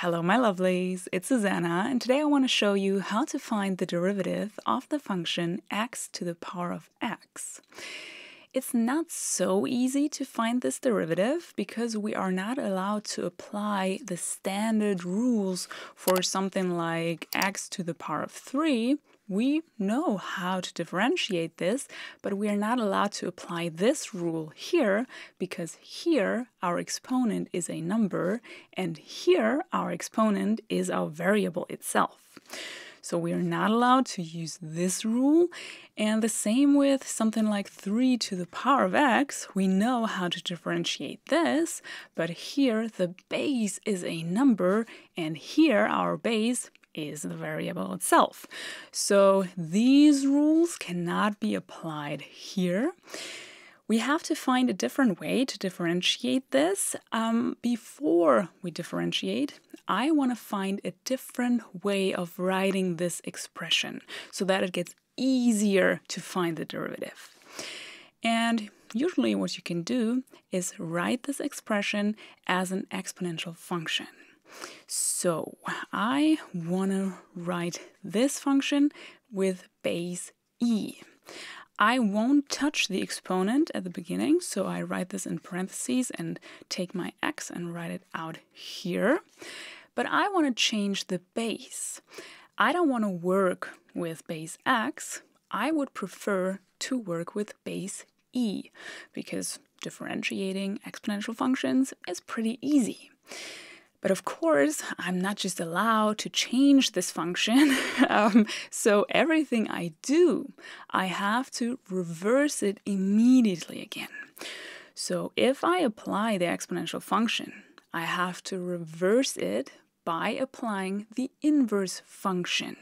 Hello my lovelies, it's Susanne, and today I want to show you how to find the derivative of the function x to the power of x. It's not so easy to find this derivative because we are not allowed to apply the standard rules for something like x to the power of 3. We know how to differentiate this, but we are not allowed to apply this rule here because here our exponent is a number and here our exponent is our variable itself. So we are not allowed to use this rule, and the same with something like 3 to the power of x. We know how to differentiate this, but here the base is a number, and here our base is the variable itself. So these rules cannot be applied here. We have to find a different way to differentiate this. Before we differentiate, I want to find a different way of writing this expression so that it gets easier to find the derivative. And usually what you can do is write this expression as an exponential function. So I want to write this function with base e. I won't touch the exponent at the beginning, so I write this in parentheses and take my x and write it out here. But I want to change the base. I don't want to work with base x. I would prefer to work with base e because differentiating exponential functions is pretty easy. But of course, I'm not just allowed to change this function. So everything I do, I have to reverse it immediately again. So if I apply the exponential function, I have to reverse it by applying the inverse function.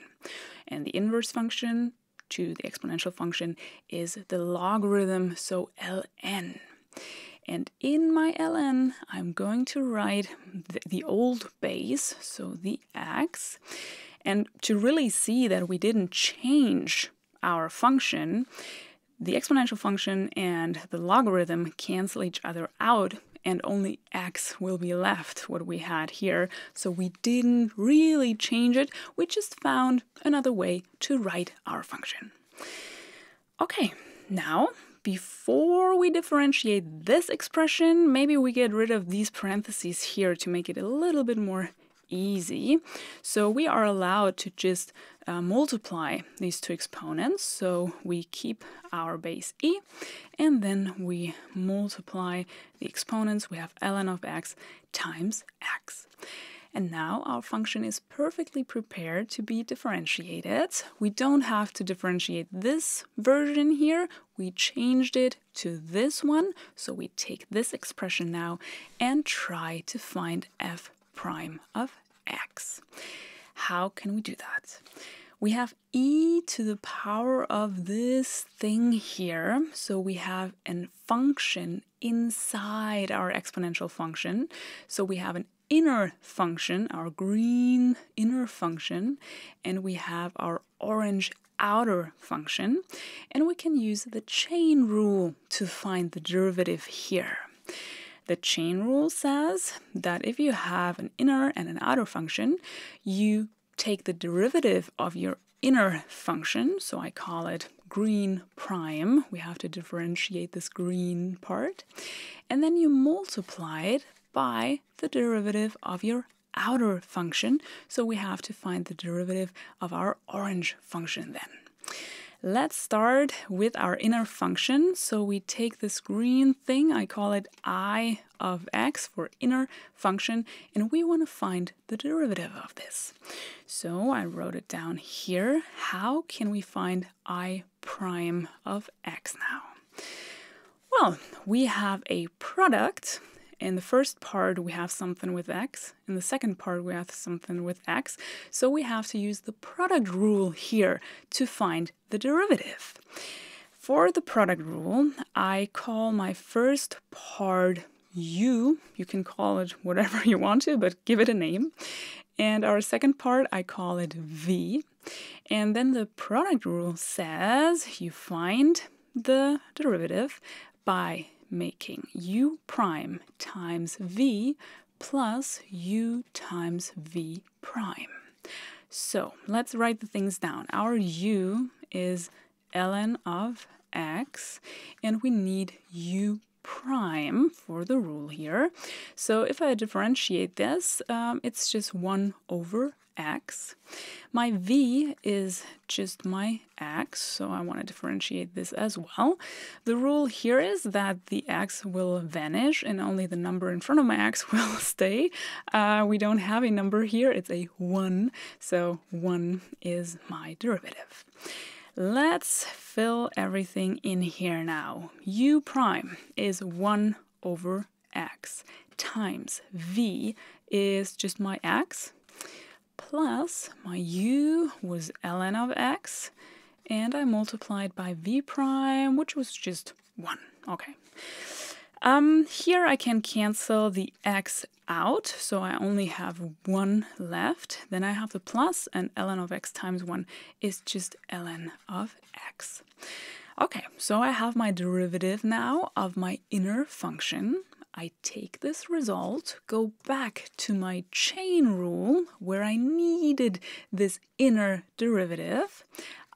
And the inverse function to the exponential function is the logarithm, so ln. And in my ln, I'm going to write the old base, so the x. And to really see that we didn't change our function, the exponential function and the logarithm cancel each other out, and only x will be left, what we had here. So we didn't really change it. We just found another way to write our function. Okay, now, before we differentiate this expression, maybe we get rid of these parentheses here to make it a little bit more easy. So we are allowed to just multiply these two exponents. So we keep our base e, and then we multiply the exponents. We have ln of x times x. And now our function is perfectly prepared to be differentiated. We don't have to differentiate this version here. We changed it to this one. So we take this expression now and try to find f prime of x. How can we do that? We have e to the power of this thing here. So we have a function inside our exponential function. So we have an inner function, our green inner function, and we have our orange outer function, and we can use the chain rule to find the derivative here. The chain rule says that if you have an inner and an outer function, you take the derivative of your inner function, so I call it green prime. We have to differentiate this green part, and then you multiply it by the derivative of your outer function. So we have to find the derivative of our orange function then. Let's start with our inner function. So we take this green thing, I call it I of x for inner function, and we want to find the derivative of this. So I wrote it down here. How can we find I prime of x now? Well, we have a product. In the first part, we have something with x. In the second part, we have something with x. So we have to use the product rule here to find the derivative. For the product rule, I call my first part u. You can call it whatever you want to, but give it a name. And our second part, I call it v. And then the product rule says you find the derivative by making u prime times v plus u times v prime. So let's write the things down. Our u is ln of x, and we need u prime for the rule here. So if I differentiate this, it's just 1 over x. My v is just my x, so I want to differentiate this as well. The rule here is that the x will vanish and only the number in front of my x will stay. We don't have a number here, it's a 1, so 1 is my derivative. Let's fill everything in here now. U prime is 1 over x times v is just my x, plus my u was ln of x, and I multiplied by v prime, which was just 1. Okay. Here I can cancel the x out, so I only have 1 left. Then I have the plus, and ln of x times 1 is just ln of x. Okay, so I have my derivative now of my inner function. I take this result, go back to my chain rule where I needed this inner derivative.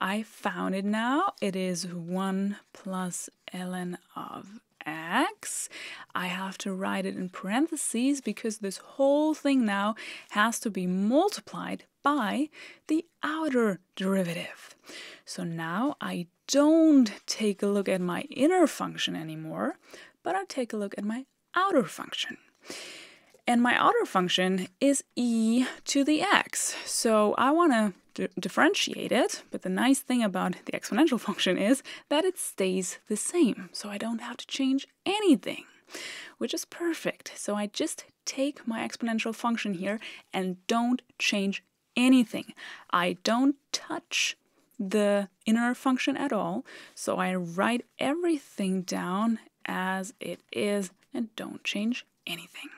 I found it now. It is 1 plus ln of x. I have to write it in parentheses because this whole thing now has to be multiplied by the outer derivative. So now I don't take a look at my inner function anymore, but I take a look at my outer function. And my outer function is e to the x. So I want to differentiate it, but the nice thing about the exponential function is that it stays the same. So I don't have to change anything, which is perfect. So I just take my exponential function here and don't change anything. I don't touch the inner function at all. So I write everything down as it is and don't change anything.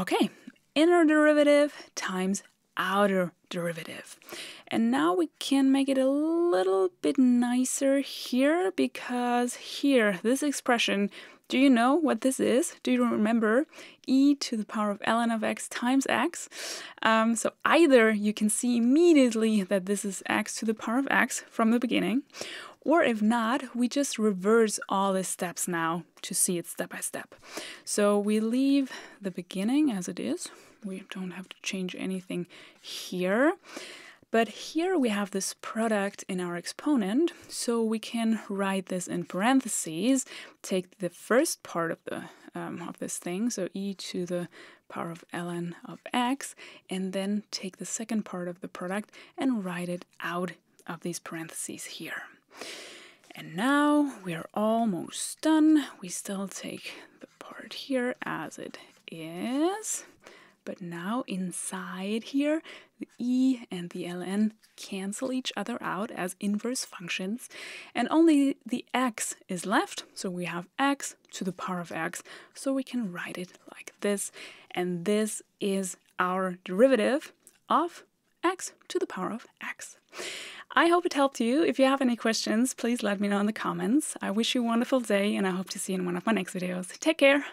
Okay, inner derivative times outer derivative. And now we can make it a little bit nicer here, because here, this expression, do you know what this is? Do you remember? E to the power of ln of x times x. So either you can see immediately that this is x to the power of x from the beginning, or if not, we just reverse all the steps now to see it step by step. So we leave the beginning as it is. We don't have to change anything here. But here we have this product in our exponent, so we can write this in parentheses, take the first part of the of this thing, so e to the power of ln of x, and then take the second part of the product and write it out of these parentheses here. And now we're almost done. We still take the part here as it is, but now inside here, the e and the ln cancel each other out as inverse functions, and only the x is left, so we have x to the power of x, so we can write it like this, and this is our derivative of x to the power of x. I hope it helped you. If you have any questions, please let me know in the comments. I wish you a wonderful day, and I hope to see you in one of my next videos. Take care!